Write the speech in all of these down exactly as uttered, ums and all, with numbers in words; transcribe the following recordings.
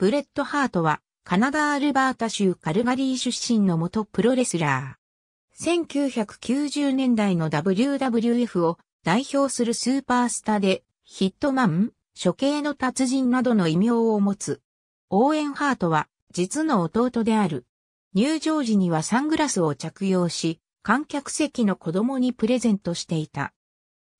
ブレット・ハートは、カナダ・アルバータ州カルガリー出身の元プロレスラー。せんきゅうひゃくきゅうじゅうねんだいの ダブリューダブリューエフ を代表するスーパースターで、ヒットマン、処刑の達人などの異名を持つ。オーエン・ハートは、実の弟である。入場時にはサングラスを着用し、観客席の子供にプレゼントしていた。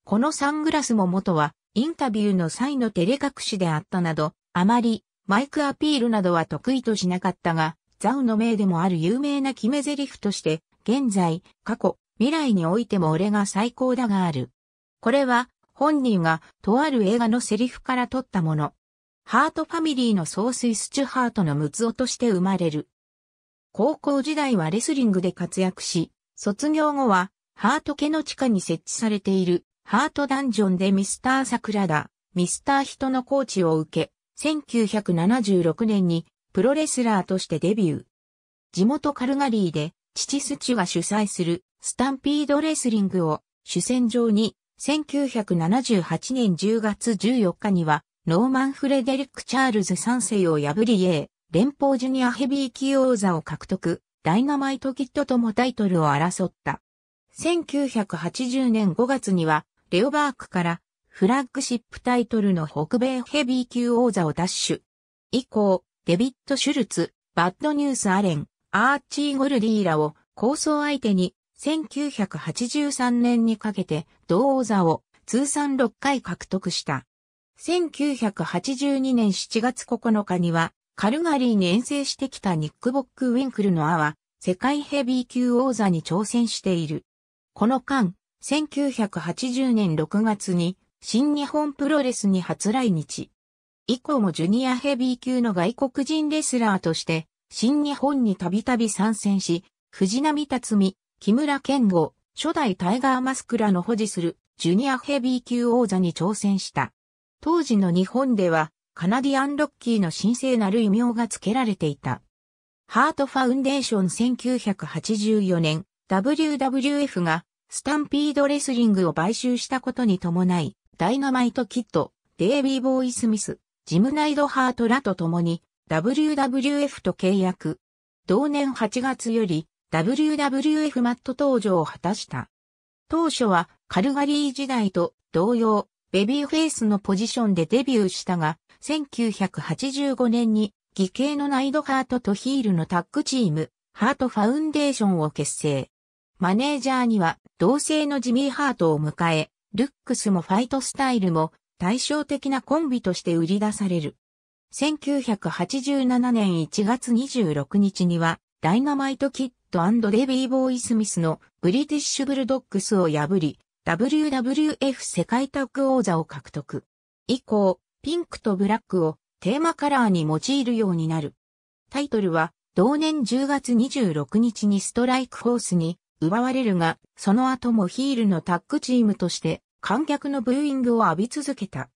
このサングラスも元は、インタビューの際の照れ隠しであったなど、あまりマイクアピールなどは得意としなかったが、ザウの銘でもある有名な決め台詞として、現在、過去、未来においても俺が最高だがある。これは、本人がとある映画のセリフから取ったもの。ハートファミリーの総帥スチュハートの息子として生まれる。高校時代はレスリングで活躍し、卒業後はハート家の地下に設置されているハートダンジョンでミスター桜田、ミスター人のコーチを受け、せんきゅうひゃくななじゅうろくねんにプロレスラーとしてデビュー。地元カルガリーで父スチュが主催するスタンピードレスリングを主戦場にせんきゅうひゃくななじゅうはちねんじゅうがつじゅうよっかにはノーマン・フレデリック・チャールズさんせいを破り エー 連邦ジュニアヘビー級王座を獲得、ダイナマイト・キッドともタイトルを争った。せんきゅうひゃくはちじゅうねんごがつにはレオバークからフラッグシップタイトルの北米ヘビー級王座を奪取。以降、デビッド・シュルツ、バッドニュース・アレン、アーチー・ゴルディーらを抗争相手にせんきゅうひゃくはちじゅうさんねんにかけて同王座を通算ろっかい獲得した。せんきゅうひゃくはちじゅうにねんしちがつここのかには、カルガリーに遠征してきたニック・ボック・ウィンクルのアは、世界ヘビー級王座に挑戦している。この間、せんきゅうひゃくはちじゅうねんろくがつに、新日本プロレスに初来日。以降もジュニアヘビー級の外国人レスラーとして、新日本にたびたび参戦し、藤波辰巳、木村健吾、初代タイガーマスクらの保持する、ジュニアヘビー級王座に挑戦した。当時の日本ではカナディアンロッキーの神聖なる異名が付けられていた。ハートファウンデーションせんきゅうひゃくはちじゅうよねん ダブリューダブリューエフ がスタンピードレスリングを買収したことに伴いダイナマイト・キッド、デイビー・ボーイ・スミス、ジムナイド・ハートらと共に ダブリューダブリューエフ と契約。同年はちがつより ダブリューダブリューエフ マット登場を果たした。当初はカルガリー時代と同様、ベビーフェイスのポジションでデビューしたが、せんきゅうひゃくはちじゅうごねんに、義兄のナイドハートとヒールのタッグチーム、ハートファウンデーションを結成。マネージャーには、同姓のジミー・ハートを迎え、ルックスもファイトスタイルも、対照的なコンビとして売り出される。せんきゅうひゃくはちじゅうななねんいちがつにじゅうろくにちには、ダイナマイト・キッド&デビー・ボーイ・スミスのブリティッシュ・ブルドッグスを破り、ダブリューダブリューエフ 世界タッグ王座を獲得。以降、ピンクとブラックをテーマカラーに用いるようになる。タイトルは、同年じゅうがつにじゅうろくにちにストライクフォースに奪われるが、その後もヒールのタッグチームとして観客のブーイングを浴び続けた。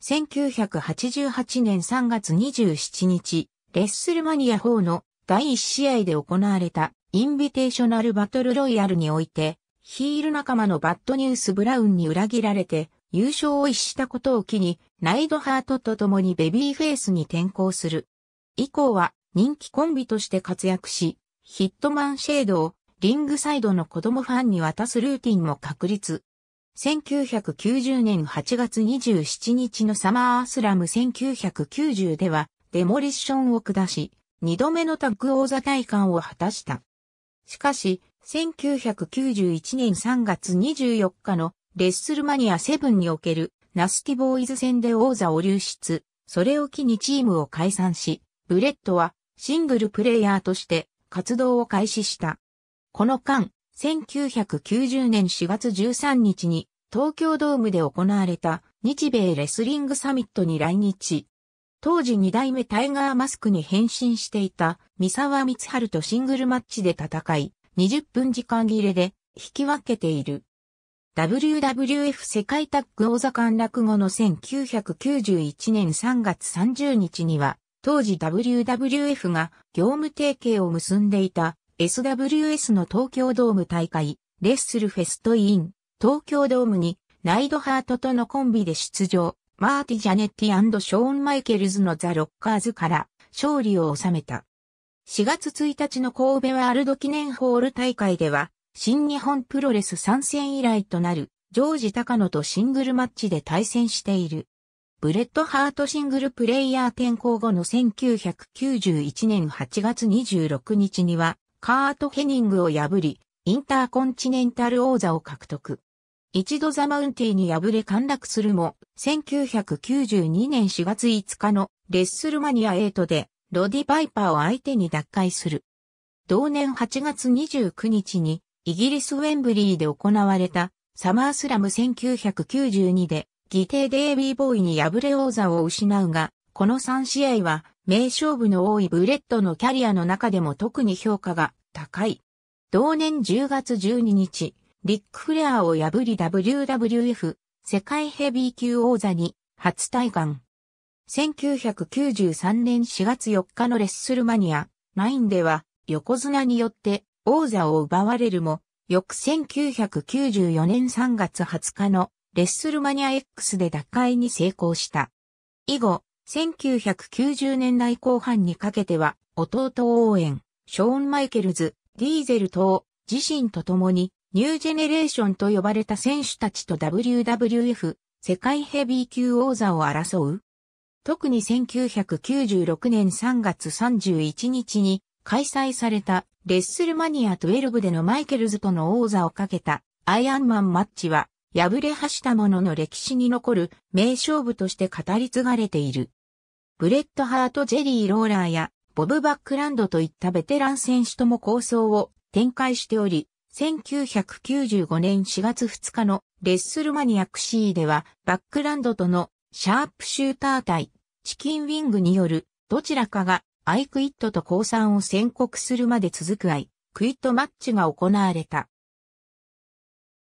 せんきゅうひゃくはちじゅうはちねんさんがつにじゅうしちにち、レッスルマニアフォーのだいいち試合で行われたインビテーショナルバトルロイヤルにおいて、ヒール仲間のバッドニュース・ブラウンに裏切られて優勝を逸したことを機にナイドハートと共にベビーフェイスに転向する。以降は人気コンビとして活躍し、ヒットマンシェードをリングサイドの子供ファンに渡すルーティンも確立。せんきゅうひゃくきゅうじゅうねんはちがつにじゅうしちにちのサマースラムせんきゅうひゃくきゅうじゅうではデモリッションを下し、にどめのタッグ王座戴冠を果たした。しかし、せんきゅうひゃくきゅうじゅういちねんさんがつにじゅうよっかのレッスルマニアセブンにおけるナスティボーイズ戦で王座を流出、それを機にチームを解散し、ブレットはシングルプレイヤーとして活動を開始した。この間、せんきゅうひゃくきゅうじゅうねんしがつじゅうさんにちに東京ドームで行われた日米レスリングサミットに来日。当時に代目タイガーマスクに変身していた三沢光晴とシングルマッチで戦い、にじゅっぷん時間切れで引き分けている。ダブリューダブリューエフ 世界タッグ王座陥落後のせんきゅうひゃくきゅうじゅういちねんさんがつさんじゅうにちには、当時 ダブリューダブリューエフ が業務提携を結んでいた エスダブリューエス の東京ドーム大会、レッスルフェストイン、東京ドームにナイドハートとのコンビで出場、マーティ・ジャネッティ&ショーン・マイケルズのザ・ロッカーズから勝利を収めた。しがつついたちの神戸ワールド記念ホール大会では、新日本プロレス参戦以来となる、ジョージ・高野とシングルマッチで対戦している。ブレッドハートシングルプレイヤー転向後のせんきゅうひゃくきゅうじゅういちねんはちがつにじゅうろくにちには、カート・ヘニングを破り、インターコンチネンタル王座を獲得。一度ザ・マウンティに敗れ陥落するも、せんきゅうひゃくきゅうじゅうにねんしがついつかのレッスルマニアはちで、ロディ・パイパーを相手に奪回する。同年はちがつにじゅうくにちに、イギリスウェンブリーで行われた、サマースラムせんきゅうひゃくきゅうじゅうにで、義弟デイビー・ボーイに敗れ王座を失うが、このさんしあいは、名勝負の多いブレッドのキャリアの中でも特に評価が高い。同年じゅうがつじゅうににち、リック・フレアを破り ダブリューダブリューエフ 世界ヘビー級王座に初戴冠。せんきゅうひゃくきゅうじゅうさんねんしがつよっかのレッスルマニアナインでは横綱によって王座を奪われるも、翌せんきゅうひゃくきゅうじゅうよねんさんがつはつかのレッスルマニア X で奪回に成功した。以後、せんきゅうひゃくきゅうじゅうねんだいこうはんにかけては弟オーエン、ショーン・マイケルズ、ディーゼル等自身と共にニュージェネレーションと呼ばれた選手たちと ダブリューダブリューエフ 世界ヘビー級王座を争う。特にせんきゅうひゃくきゅうじゅうろくねんさんがつさんじゅういちにちに開催されたレッスルマニアじゅうにでのマイケルズとの王座をかけたアイアンマンマッチは敗れはしたものの歴史に残る名勝負として語り継がれている。ブレッド・ハート・ジェリー・ローラーやボブ・バックランドといったベテラン選手とも構想を展開しており、せんきゅうひゃくきゅうじゅうごねんしがつふつかのレッスルマニアエックスではバックランドとのシャープシューター対チキンウィングによるどちらかがアイクイットと降参を宣告するまで続くアイクイットマッチが行われた。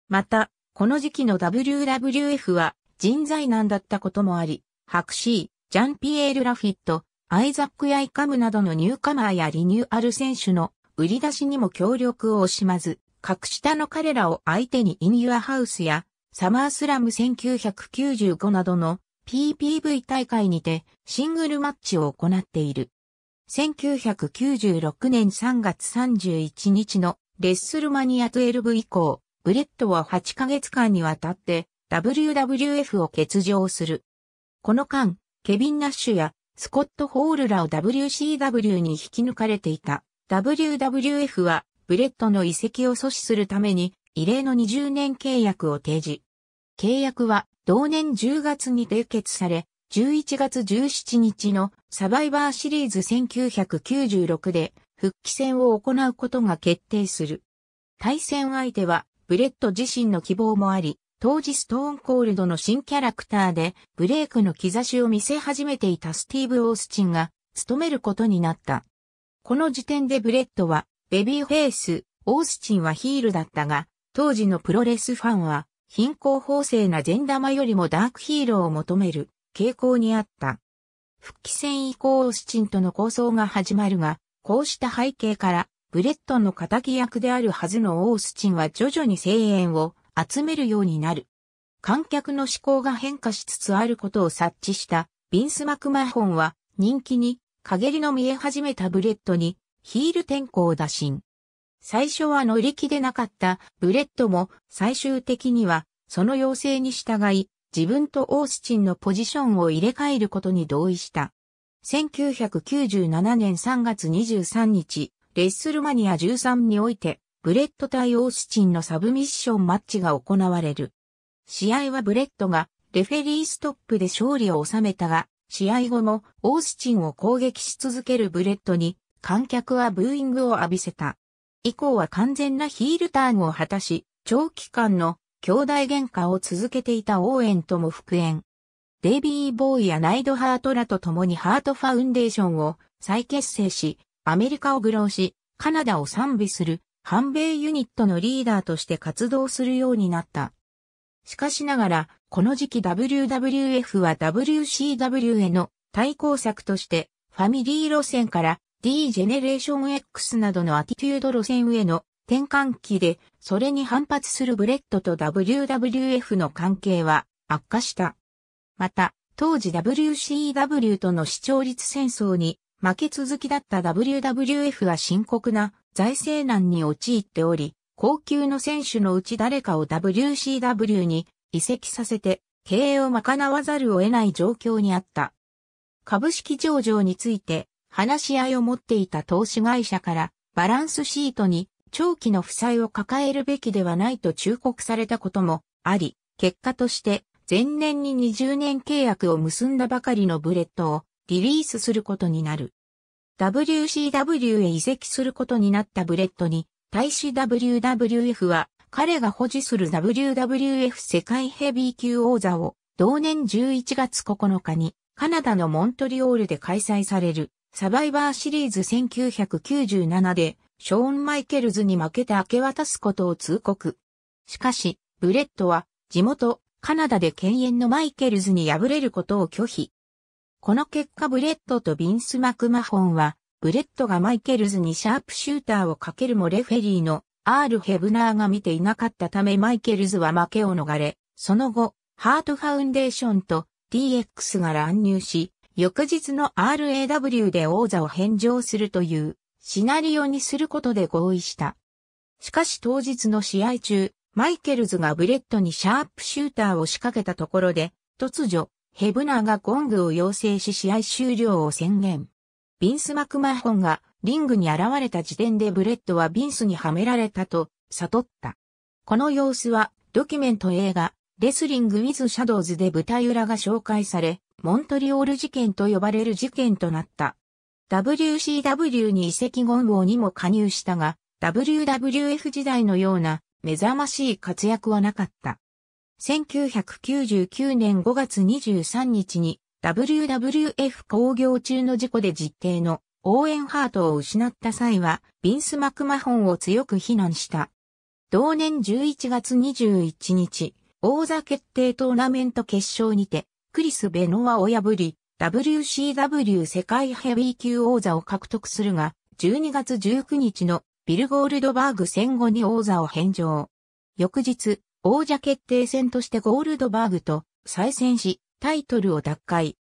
また、この時期の ダブリューダブリューエフ は人材難だったこともあり、ハクシー、ジャンピエール・ラフィット、アイザック・ヤイカムなどのニューカマーやリニューアル選手の売り出しにも協力を惜しまず、格下の彼らを相手にイン・ユア・ハウスやサマースラムせんきゅうひゃくきゅうじゅうごなどの ピーピーブイ 大会にてシングルマッチを行っている。せんきゅうひゃくきゅうじゅうろくねんさんがつさんじゅういちにちのレッスルマニアじゅうに以降、ブレッドははちかげつかんにわたって ダブリューダブリューエフ を欠場する。この間、ケビン・ナッシュやスコット・ホールらを ダブリューシーダブリュー に引き抜かれていた ダブリューダブリューエフ はブレッドの移籍を阻止するために異例のにじゅうねんけいやくを提示。契約は同年じゅうがつに締結され、じゅういちがつじゅうしちにちのサバイバーシリーズせんきゅうひゃくきゅうじゅうろくで復帰戦を行うことが決定する。対戦相手はブレッド自身の希望もあり、当時ストーンコールドの新キャラクターでブレイクの兆しを見せ始めていたスティーブ・オースチンが務めることになった。この時点でブレッドはベビーフェイス、オースチンはヒールだったが、当時のプロレスファンは貧困法制な善玉よりもダークヒーローを求める傾向にあった。復帰戦以降オースチンとの抗争が始まるが、こうした背景からブレッドの敵役であるはずのオースチンは徐々に声援を集めるようになる。観客の思考が変化しつつあることを察知したビンス・マクマホンは人気に陰りの見え始めたブレッドにヒール転向を打診。最初は乗り気でなかったブレッドも最終的にはその要請に従い自分とオースチンのポジションを入れ替えることに同意した。せんきゅうひゃくきゅうじゅうななねんさんがつにじゅうさんにちレッスルマニアじゅうさんにおいてブレッド対オースチンのサブミッションマッチが行われる。試合はブレッドがレフェリーストップで勝利を収めたが、試合後もオースチンを攻撃し続けるブレッドに観客はブーイングを浴びせた。以降は完全なヒールターンを果たし、長期間の兄弟喧嘩を続けていたオーエンとも復縁。デイビー・ボーイやナイド・ハートらと共にハートファウンデーションを再結成し、アメリカを愚弄し、カナダを賛美する。反米ユニットのリーダーとして活動するようになった。しかしながら、この時期 ダブリューダブリューエフ は ダブリューシーダブリュー への対抗策として、ファミリー路線から D ジェネレーション X などのアティテュード路線への転換期で、それに反発するブレッドと ダブリューダブリューエフ の関係は悪化した。また、当時 ダブリューシーダブリュー との視聴率戦争に負け続きだった ダブリューダブリューエフ は深刻な財政難に陥っており、高級の選手のうち誰かを ダブリューシーダブリュー に移籍させて経営を賄わざるを得ない状況にあった。株式上場について話し合いを持っていた投資会社からバランスシートに長期の負債を抱えるべきではないと忠告されたこともあり、結果として前年ににじゅうねん契約を結んだばかりのブレットをリリースすることになる。ダブリューシーダブリュー へ移籍することになったブレットに対し ダブリューダブリューエフ は彼が保持する ダブリューダブリューエフ 世界ヘビー級王座を同年じゅういちがつここのかにカナダのモントリオールで開催されるサバイバーシリーズせんきゅうひゃくきゅうじゅうななでショーン・マイケルズに負けて明け渡すことを通告。しかし、ブレットは地元カナダで犬猿のマイケルズに敗れることを拒否。この結果ブレットとビンス・マクマホンはブレットがマイケルズにシャープシューターをかけるもレフェリーのアール・ヘブナーが見ていなかったためマイケルズは負けを逃れ、その後、ハートファウンデーションと ディーエックス が乱入し、翌日の アールエーダブリュー で王座を返上するというシナリオにすることで合意した。しかし当日の試合中、マイケルズがブレットにシャープシューターを仕掛けたところで、突如、ヘブナーがゴングを要請し試合終了を宣言。ビンス・マクマホンがリングに現れた時点でブレットはビンスにはめられたと悟った。この様子はドキュメント映画レスリング・ウィズ・シャドウズで舞台裏が紹介され、モントリオール事件と呼ばれる事件となった。ダブリューシーダブリュー に移籍言語にも加入したが、ダブリューダブリューエフ 時代のような目覚ましい活躍はなかった。せんきゅうひゃくきゅうじゅうきゅうねんごがつにじゅうさんにちに ダブリューダブリューエフ 興行中の事故で実弟のオーウェン・ハートを失った際はビンス・マクマホンを強く非難した。同年じゅういちがつにじゅういちにち、王座決定トーナメント決勝にてクリス・ベノアを破り ダブリューシーダブリュー 世界ヘビー級王座を獲得するがじゅうにがつじゅうくにちのビル・ゴールドバーグ戦後に王座を返上。翌日、王者決定戦としてゴールドバーグと再戦し、タイトルを奪回。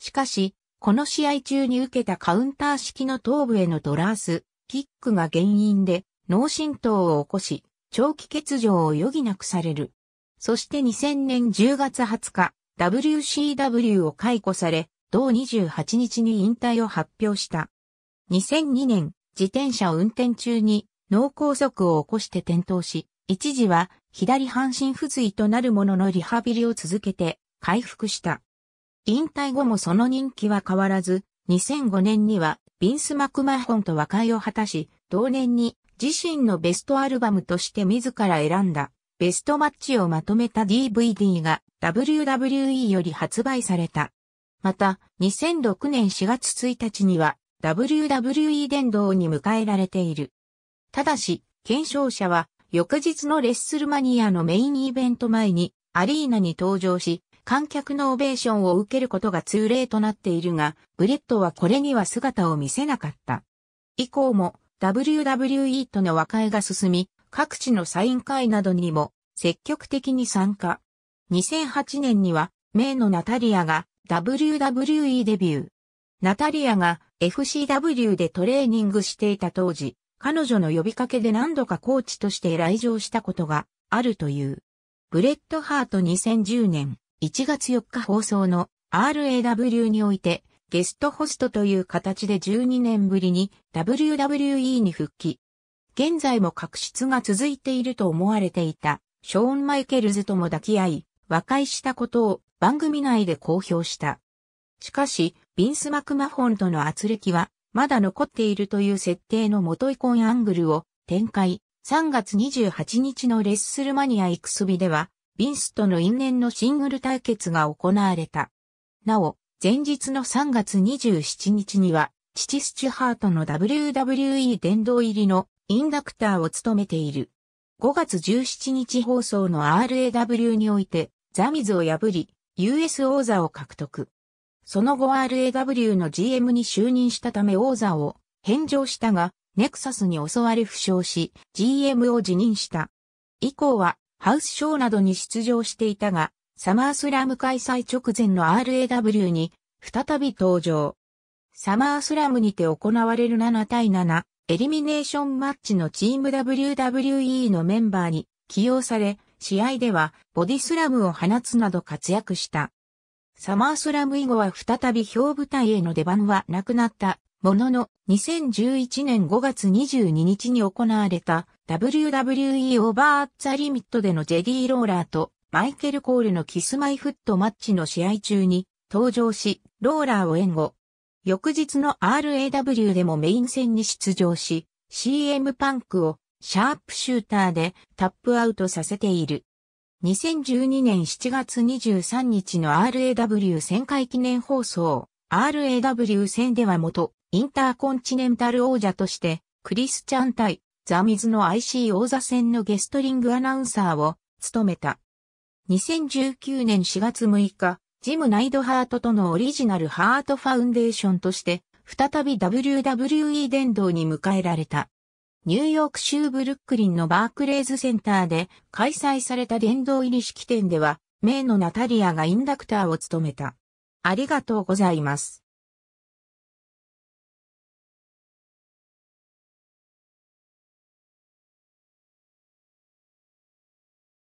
しかし、この試合中に受けたカウンター式の頭部へのドラース、キックが原因で脳震盪を起こし、長期欠場を余儀なくされる。そしてにせんねんじゅうがつはつか、ダブリューシーダブリュー を解雇され、同にじゅうはちにちに引退を発表した。にせんにねん、自転車を運転中に脳梗塞を起こして転倒し、一時は左半身不随となるもののリハビリを続けて回復した。引退後もその人気は変わらず、にせんごねんにはビンス・マクマホンと和解を果たし、同年に自身のベストアルバムとして自ら選んだベストマッチをまとめた ディーブイディー が ダブリューダブリューイー より発売された。また、にせんろくねんしがつついたちには ダブリューダブリューイー 殿堂に迎えられている。ただし、検証者は翌日のレッスルマニアのメインイベント前にアリーナに登場し、観客のオベーションを受けることが通例となっているが、ブレットはこれには姿を見せなかった。以降も ダブリューダブリューイー との和解が進み、各地のサイン会などにも積極的に参加。にせんはちねんには、名のナタリアが ダブリューダブリューイー デビュー。ナタリアが エフシーダブリュー でトレーニングしていた当時、彼女の呼びかけで何度かコーチとして来場したことがあるという。ブレット・ハートにせんじゅうねんいちがつよっか放送の アールエーダブリュー においてゲストホストという形でじゅうにねんぶりに ダブリューダブリューイー に復帰。現在も確執が続いていると思われていたショーン・マイケルズとも抱き合い、和解したことを番組内で公表した。しかし、ビンス・マクマホンとの軋轢は、まだ残っているという設定の元イコンアングルを展開。さんがつにじゅうはちにちのレッスルマニアイクスビでは、ビンスとの因縁のシングル対決が行われた。なお、前日のさんがつにじゅうしちにちには、父スチュハートの ダブリューダブリューイー 殿堂入りのインダクターを務めている。ごがつじゅうしちにち放送の アールエーダブリュー において、ザミズを破り、ユーエス 王座を獲得。その後 アールエーダブリュー の ジーエム に就任したため王座を返上したが、ネクサスに襲われ負傷し、ジーエム を辞任した。以降は、ハウスショーなどに出場していたが、サマースラム開催直前の アールエーダブリュー に再び登場。サマースラムにて行われるななたいななエリミネーションマッチのチーム ダブリューダブリューイー のメンバーに起用され、試合ではボディスラムを放つなど活躍した。サマースラム以後は再び表舞台への出番はなくなったものの、にせんじゅういちねんごがつにじゅうににちに行われた ダブリューダブリューイー オーバーザリミットでのジェディ・ローラーとマイケル・コールのキスマイフットマッチの試合中に登場し、ローラーを援護。翌日の アールエーダブリュー でもメイン戦に出場し、シーエム パンクをシャープシューターでタップアウトさせている。にせんじゅうにねんしちがつにじゅうさんにちの アールエーダブリューせんかい記念放送、アールエーダブリュー 戦では元インターコンチネンタル王者として、クリスチャン対ザ・ミズの アイシー 王座戦のゲストリングアナウンサーを務めた。にせんじゅうきゅうねんしがつむいか、ジム・ナイドハートとのオリジナルハートファウンデーションとして、再び ダブリューダブリューイー 殿堂に迎えられた。ニューヨーク州ブルックリンのバークレーズセンターで開催された殿堂入り式典では、メイのナタリアがインダクターを務めた。ありがとうございます。